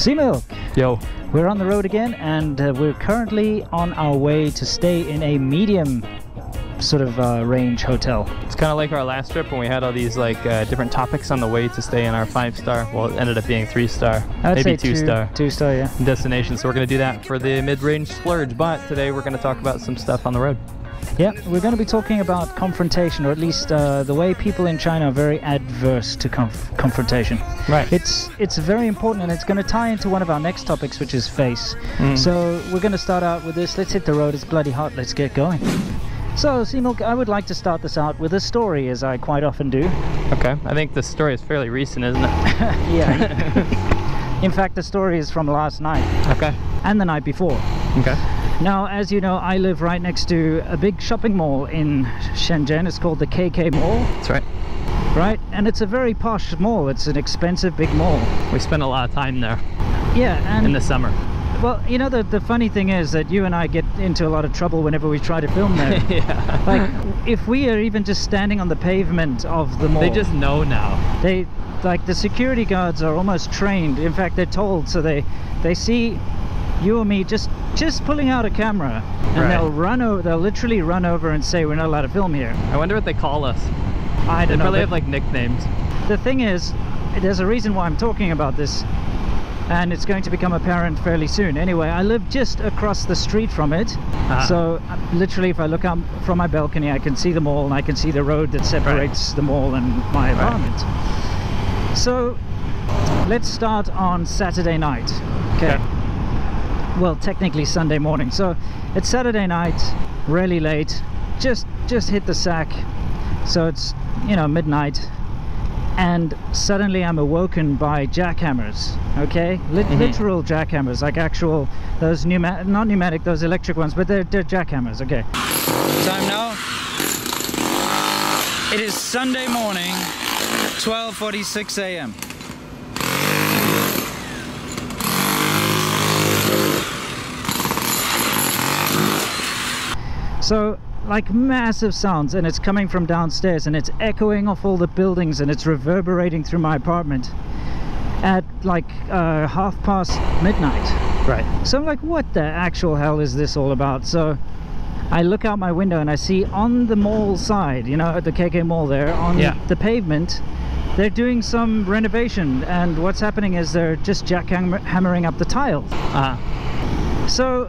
C-Milk! Yo! We're on the road again, and we're currently on our way to stay in a medium sort of range hotel. It's kind of like our last trip when we had all these like different topics on the way to stay in our 5-star, well, it ended up being 3-star, maybe 2-star. 2-star, yeah. Destination, so we're going to do that for the mid-range splurge, but today we're going to talk about some stuff on the road. Yeah, we're going to be talking about confrontation, or at least the way people in China are very adverse to confrontation. Right. It's very important, and it's going to tie into one of our next topics, which is face. So we're going to start out with this. Let's hit the road. It's bloody hot. Let's get going. So, C-Milk, I would like to start this out with a story, as I quite often do. Okay. I think the story is fairly recent, isn't it? Yeah. In fact, the story is from last night. Okay. And the night before. Okay. Now, as you know, I live right next to a big shopping mall in Shenzhen. It's called the KK Mall. That's right. Right? And it's a very posh mall. It's an expensive big mall. We spend a lot of time there. Yeah, and in the summer. Well, you know, the funny thing is that you and I get into a lot of trouble whenever we try to film there. Yeah. Like, if we are even just standing on the pavement of the mall. They just know now. They, like, the security guards are almost trained. In fact, they're told, so they see you or me just pulling out a camera, and they'll run over. They'll literally run over and say, "We're not allowed to film here." I wonder what they call us. I don't know. They probably have like nicknames. The thing is, there's a reason why I'm talking about this, and it's going to become apparent fairly soon. Anyway, I live just across the street from it, so literally, if I look out from my balcony, I can see the mall and I can see the road that separates the mall and my apartment. So, let's start on Saturday night. Okay. Well, technically Sunday morning. So it's Saturday night, really late, just hit the sack. So it's, you know, midnight, and suddenly I'm awoken by jackhammers. Okay. Literal jackhammers, like actual, those not pneumatic, those electric ones, but they're jackhammers. Okay. Time now, it is Sunday morning, 12:46 a.m. So, like, massive sounds, and it's coming from downstairs, and it's echoing off all the buildings, and it's reverberating through my apartment at like midnight. Right. So I'm like, what the actual hell is this all about? So I look out my window and I see on the mall side, you know, at the KK Mall there, on the pavement, they're doing some renovation, and what's happening is they're just jackhammering up the tiles. So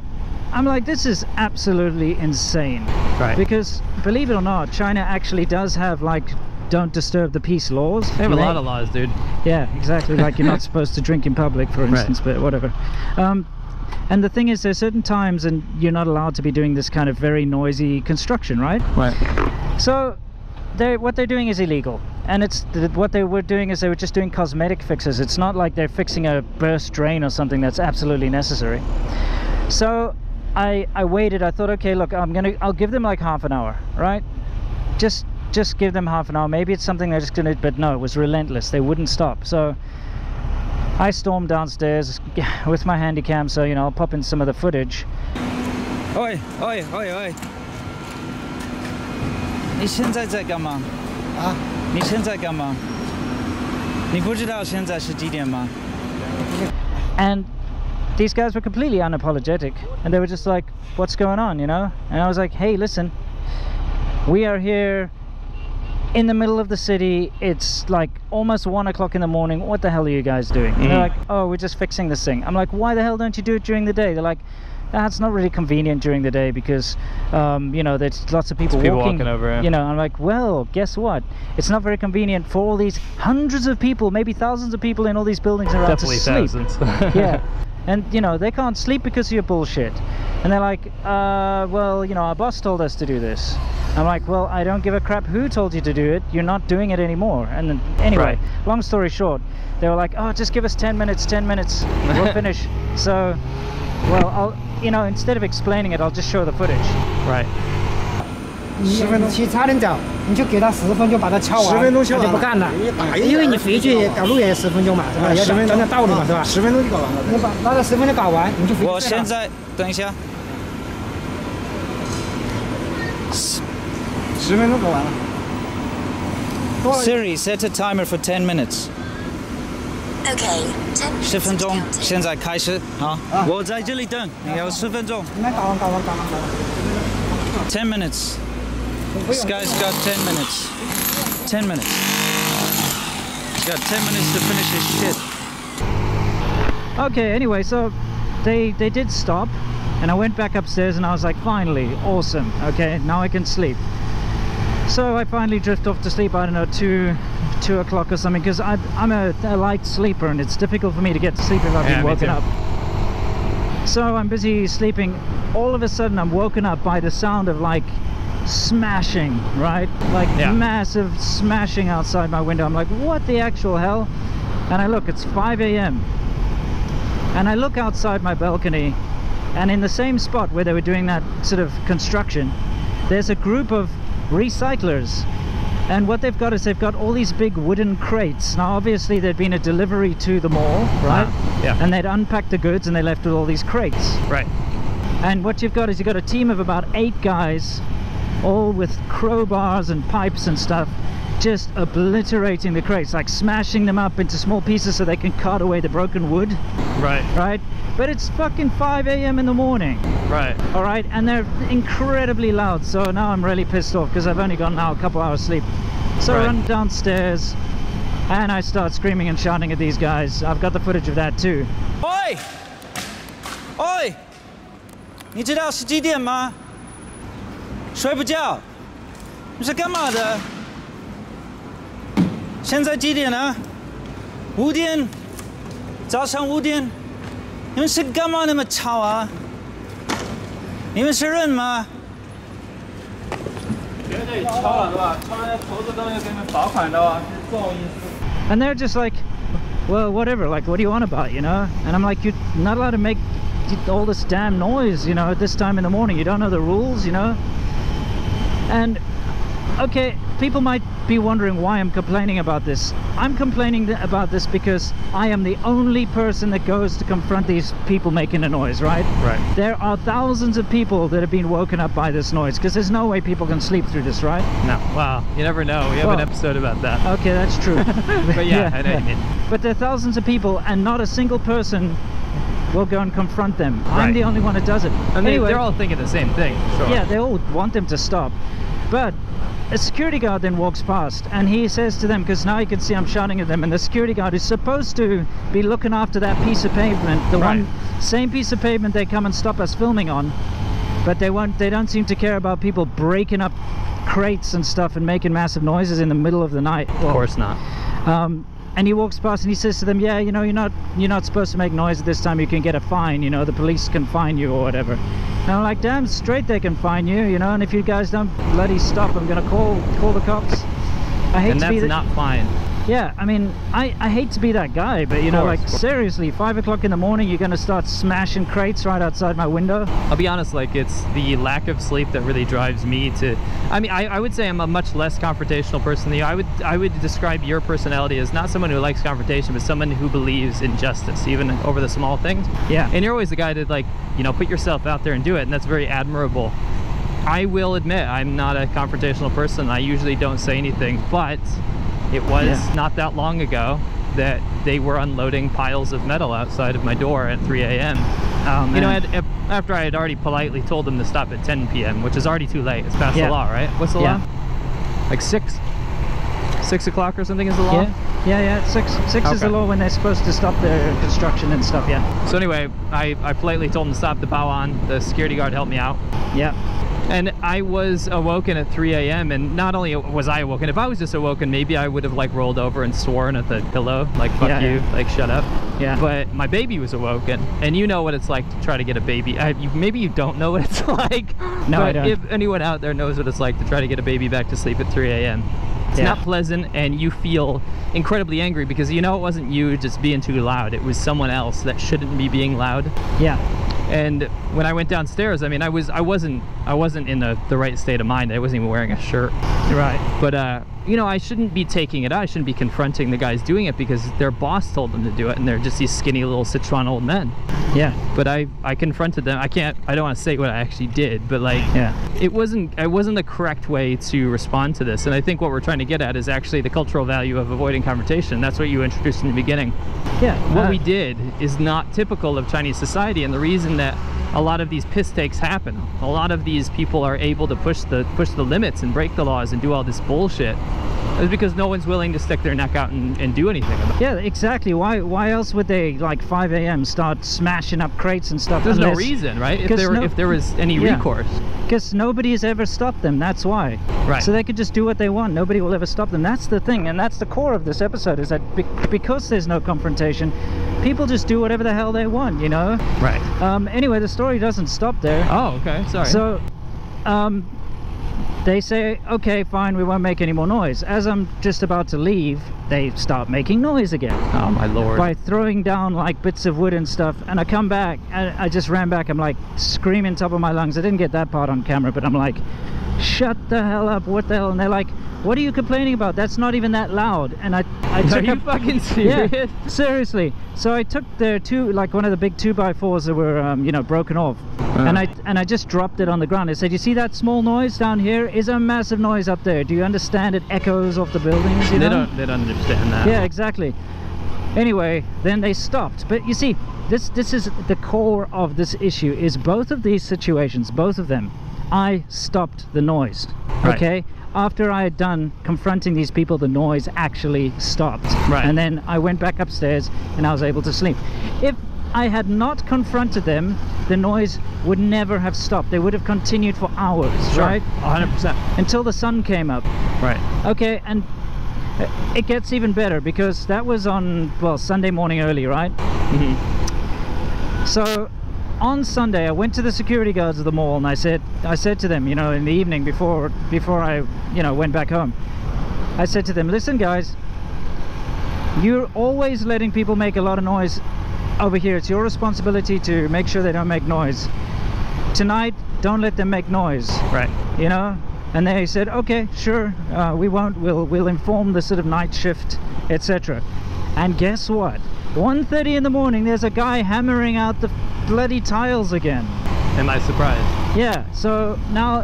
I'm like, this is absolutely insane. Right. Because, believe it or not, China actually does have, like, don't disturb the peace laws. They have a lot of laws, dude. Yeah, exactly. Like, you're not supposed to drink in public, for instance, but whatever. And the thing is, there's certain times, and you're not allowed to be doing this kind of very noisy construction, right? Right. So, what they're doing is illegal. And it's what they were doing is they were just doing cosmetic fixes. It's not like they're fixing a burst drain or something that's absolutely necessary. So I waited. I thought, okay, look, I'll give them like half an hour, right? Just give them half an hour. Maybe it's something they're just gonna, but no, it was relentless. They wouldn't stop. So I stormed downstairs with my handycam, so, you know, I'll pop in some of the footage. Oi, oi, oi, oi. You and these guys were completely unapologetic, and they were just like, what's going on, you know? And I was like, hey, listen, we are here in the middle of the city. It's like almost 1 o'clock in the morning. What the hell are you guys doing? And they're like, oh, we're just fixing this thing. I'm like, why the hell don't you do it during the day? They're like, that's not really convenient during the day because, you know, there's lots of people walking over here. You know, I'm like, well, guess what? It's not very convenient for all these hundreds of people, maybe thousands of people in all these buildings around to sleep. Definitely thousands. Yeah. And, you know, they can't sleep because of your bullshit. And they're like, well, you know, our boss told us to do this. I'm like, well, I don't give a crap who told you to do it. You're not doing it anymore. And then, anyway, long story short, they were like, oh, just give us 10 minutes, 10 minutes. We'll finish. So, well, I'll, you know, instead of explaining it, I'll just show the footage. Right. 10分钟，其实差点讲，你就给他10分钟就把它敲完，10分钟就不干了，因为你回去赶路也10分钟嘛，是吧？10分钟的道路嘛，是吧？10分钟就搞完了。你把那10分钟搞完，你就回去。我现在等一下，10分钟搞完了。Siri, set a timer for 10 minutes. Okay, 10分钟，现在开始啊！我在这里等，你有10分钟。10 minutes. This guy's got 10 minutes. 10 minutes. He's got 10 minutes to finish his shit. Okay. Anyway, so they did stop, and I went back upstairs, and I was like, finally, awesome. Okay, now I can sleep. So I finally drift off to sleep. I don't know, 2 o'clock or something, because I'm a light sleeper, and it's difficult for me to get to sleep if I've been woken up. So I'm busy sleeping. All of a sudden, I'm woken up by the sound of like smashing, right? Like massive smashing outside my window. I'm like, what the actual hell? And I look, it's 5 a.m. and I look outside my balcony, and in the same spot where they were doing that sort of construction, there's a group of recyclers. And what they've got is they've got all these big wooden crates. Now obviously there'd been a delivery to the mall, right? Yeah. And they'd unpacked the goods and they left with all these crates. Right. And what you've got is you've got a team of about 8 guys, all with crowbars and pipes and stuff, just obliterating the crates, like smashing them up into small pieces so they can cart away the broken wood. Right. Right? But it's fucking 5 a.m. in the morning. Right. All right, and they're incredibly loud, so now I'm really pissed off because I've only got now a couple hours sleep. So I run downstairs and I start screaming and shouting at these guys. I've got the footage of that too. Oi! Oi! 你知道是几点吗？睡不觉？你是干嘛的？现在几点啊？5点，早上5点。你们是干嘛那么吵啊？你们是人吗？ And they're just like, well, whatever, like, what do you want about, you know? And I'm like, you're not allowed to make all this damn noise, you know, at this time in the morning. You don't know the rules, you know? And, okay, people might be wondering why I'm complaining about this. I'm complaining about this because I am the only person that goes to confront these people making a noise, right? Right. There are thousands of people that have been woken up by this noise, because there's no way people can sleep through this, right? No. Wow. You never know. We have an episode about that. Okay, that's true. But yeah, I know you mean. But there are thousands of people, and not a single person will go and confront them. Right. I'm the only one that does it. And anyway, they're all thinking the same thing. Sure. Yeah, they all want them to stop. But a security guard then walks past and he says to them, because now you can see I'm shouting at them, and the security guard is supposed to be looking after that piece of pavement, the one same piece of pavement they come and stop us filming on, but they don't seem to care about people breaking up crates and stuff and making massive noises in the middle of the night. Well, of course not. And he walks past and he says to them, yeah, you know, you're not supposed to make noise at this time, you can get a fine, you know, the police can fine you or whatever. And I'm like, damn straight they can fine you, you know, and if you guys don't bloody stop, I'm gonna call the cops. I hate to be that. And that's not fine. Yeah, I mean, I hate to be that guy, but you know, like, seriously, 5 o'clock in the morning, you're gonna start smashing crates right outside my window? I'll be honest, like, it's the lack of sleep that really drives me to, I mean, I would say I'm a much less confrontational person than you. I would describe your personality as not someone who likes confrontation, but someone who believes in justice, even over the small things. Yeah. And you're always the guy to, like, you know, put yourself out there and do it, and that's very admirable. I will admit, I'm not a confrontational person. I usually don't say anything, but it was not that long ago that they were unloading piles of metal outside of my door at 3 a.m. You know, after I had already politely told them to stop at 10 p.m., which is already too late. It's past the law, right? What's the law? Like 6 o'clock or something is the law? Yeah, 6 is the law when they're supposed to stop their construction and stuff, So anyway, I politely told them to stop, the bow on, the security guard helped me out. Yeah. And I was awoken at 3 a.m. and not only was I awoken, if I was just awoken, maybe I would have like rolled over and sworn at the pillow, like fuck you, like shut up. Yeah. But my baby was awoken, and you know what it's like to try to get a baby. Maybe you don't know what it's like. No, but I don't. If anyone out there knows what it's like to try to get a baby back to sleep at 3 a.m. It's not pleasant, and you feel incredibly angry because you know it wasn't you just being too loud. It was someone else that shouldn't be being loud. Yeah. And when I went downstairs, I mean, I wasn't I wasn't in the right state of mind. I wasn't even wearing a shirt. Right. But, you know, I shouldn't be taking it out. I shouldn't be confronting the guys doing it because their boss told them to do it, and they're just these skinny little Sichuan old men. Yeah. But I confronted them. I don't want to say what I actually did, but like, yeah, it wasn't the correct way to respond to this. And I think what we're trying to get at is actually the cultural value of avoiding confrontation. That's what you introduced in the beginning. Yeah. What we did is not typical of Chinese society, and the reason that a lot of these piss takes happen, a lot of these people are able to push the limits and break the laws and do all this bullshit, is because no one's willing to stick their neck out and do anything about it. Yeah, exactly. Why else would they, like, 5 a.m. start smashing up crates and stuff? There's no reason, right? If there was any recourse. Because nobody's ever stopped them, that's why. Right. So they could just do what they want. Nobody will ever stop them. That's the thing, and that's the core of this episode, is that because there's no confrontation, people just do whatever the hell they want, you know? Right. Anyway, the story doesn't stop there. Oh, okay, sorry. So, they say, okay, fine, we won't make any more noise. As I'm just about to leave, they start making noise again. Oh, my lord. By throwing down, like, bits of wood and stuff. And I come back, and I just ran back. I'm, like, screaming top of my lungs. I didn't get that part on camera, but I'm like, shut the hell up, what the hell? And they're like, what are you complaining about? That's not even that loud. And I took Are you fucking serious? Yeah, seriously. So I took the one of the big 2x4s that were, you know, broken off. And I just dropped it on the ground. I said, you see that small noise down here is a massive noise up there. Do you understand? It echoes off the buildings, you know? They don't understand that. Yeah, exactly. Anyway, then they stopped. But you see, this is the core of this issue, is both of these situations, both of them, I stopped the noise. Right. Okay? After I had done confronting these people, the noise actually stopped. Right. And then I went back upstairs and I was able to sleep. If I had not confronted them, the noise would never have stopped. They would have continued for hours, sure. Right? 100%. Until the sun came up. Right. Okay, and it gets even better because that was on, well, Sunday morning early, right? Mm-hmm. So on Sunday, I went to the security guards of the mall and I said to them, you know, in the evening before I, you know, went back home, I said to them, listen guys, you're always letting people make a lot of noise over here. It's your responsibility to make sure they don't make noise. Tonight, don't let them make noise. Right. You know? And they said, okay, sure, we won't. We'll inform the sort of night shift, etc. And guess what? 1:30 in the morning, there's a guy hammering out the bloody tiles again. Am I surprised? Yeah, so now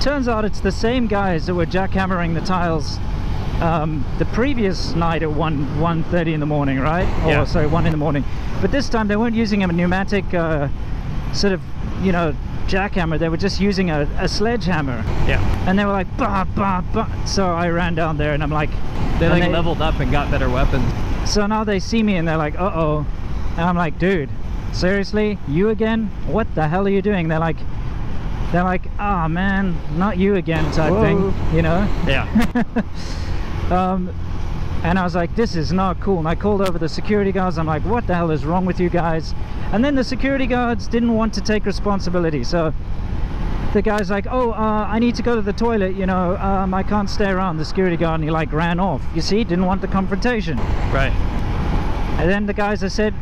turns out it's the same guys that were jackhammering the tiles the previous night at 1:30 in the morning, right? Yeah. Or sorry, 1 in the morning. But this time they weren't using a pneumatic sort of, you know, jackhammer. They were just using a sledgehammer. Yeah. And they were like, bah, bah, bah. So I ran down there and I'm like... They leveled up and got better weapons. So now they see me and they're like, uh-oh. And I'm like, dude, seriously? You again? What the hell are you doing? They're like, ah, oh, man, not you again type Whoa. Thing, you know? Yeah. And I was like, this is not cool. And I called over the security guards. I'm like, what the hell is wrong with you guys? And then the security guards didn't want to take responsibility. So the guy's like, oh, I need to go to the toilet. You know, I can't stay around. The security guard, and he like ran off. You see, didn't want the confrontation. Right. And then the guys, I said,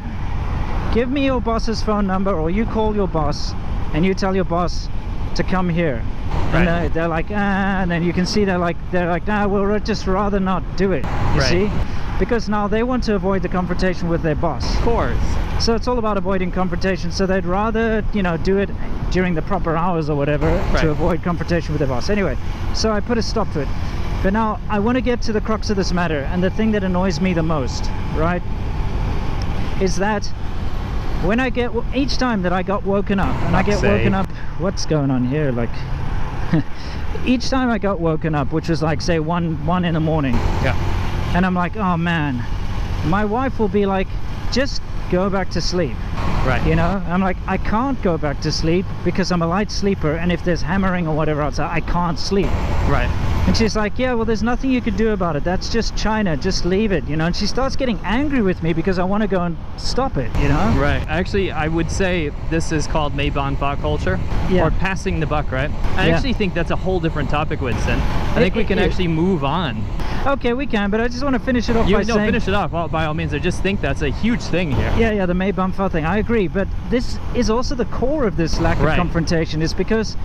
give me your boss's phone number, or you call your boss and you tell your boss to come here. Right. And they're like, ah, and then you can see they're like, nah, we'll just rather not do it, you right. see? Because now they want to avoid the confrontation with their boss. Of course. So it's all about avoiding confrontation. So they'd rather, you know, do it during the proper hours or whatever right. to avoid confrontation with their boss. Anyway, so I put a stop to it. But now I want to get to the crux of this matter, and the thing that annoys me the most, right, is that when I get, each time that I got woken up, and I get woken up, what's going on here, like... Each time I got woken up, which was like, say, one in the morning. Yeah. And I'm like, oh man, my wife will be like, just go back to sleep. Right. You know, I'm like, I can't go back to sleep because I'm a light sleeper, and if there's hammering or whatever outside, I can't sleep. Right. And she's like, yeah, well, there's nothing you can do about it. That's just China. Just leave it, you know. And she starts getting angry with me because I want to go and stop it, you know. Right. Actually, I would say this is called Méi Bànfǎ culture, yeah. or passing the buck, right? I actually think that's a whole different topic, Winston. I think we can actually move on. Okay, we can, but I just want to finish it off by saying... finish it off by all means. I just think that's a huge thing here. Yeah, yeah, the Méi Bànfǎ thing. I agree, but this is also the core of this lack of confrontation, is because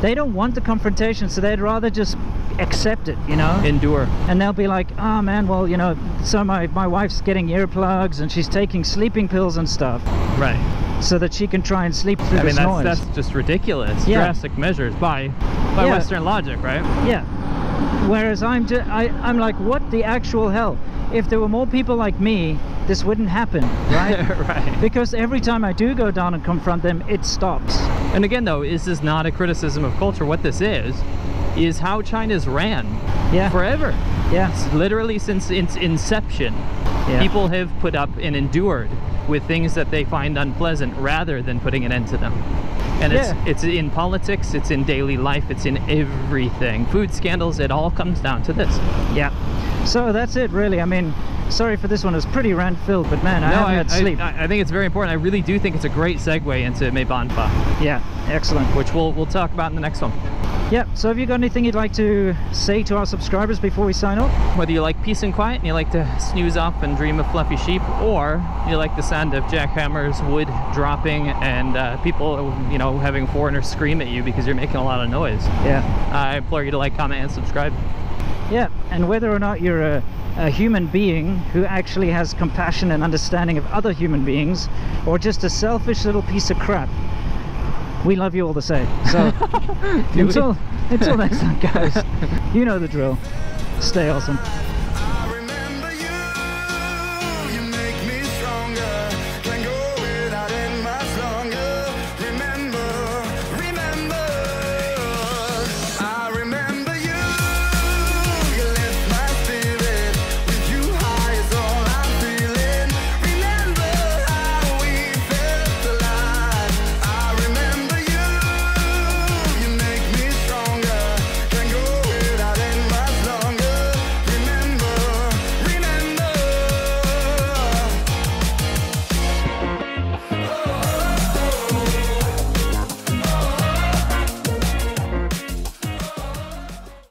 they don't want the confrontation, so they'd rather just accept it, you know? Endure. And they'll be like, oh man, well, you know, so my wife's getting earplugs and she's taking sleeping pills and stuff. Right. So that she can try and sleep through this noise. That's just ridiculous. Yeah. Drastic measures by Western logic, right? Yeah. Whereas I'm like, what the actual hell? If there were more people like me, this wouldn't happen, right? Right. Because every time I do go down and confront them, it stops. And again, though, this is not a criticism of culture. What this is how China's ran forever. Yeah. It's literally since its inception. Yeah. People have put up and endured with things that they find unpleasant rather than putting an end to them. And it's in politics, it's in daily life, it's in everything. Food scandals, it all comes down to this. Yeah. So that's it, really. I mean, sorry for this one. It was pretty rant-filled, but man, I haven't had sleep. I think it's very important. I really do think it's a great segue into Méi Bànfǎ. Yeah, excellent. Which we'll talk about in the next one. Yeah, so have you got anything you'd like to say to our subscribers before we sign off? Whether you like peace and quiet and you like to snooze off and dream of fluffy sheep, or you like the sound of jackhammers, wood dropping, and people, you know, having foreigners scream at you because you're making a lot of noise. Yeah. I implore you to like, comment, and subscribe. Yeah, and whether or not you're a human being who actually has compassion and understanding of other human beings, or just a selfish little piece of crap, we love you all the same. So until next time, guys, you know the drill. Stay awesome.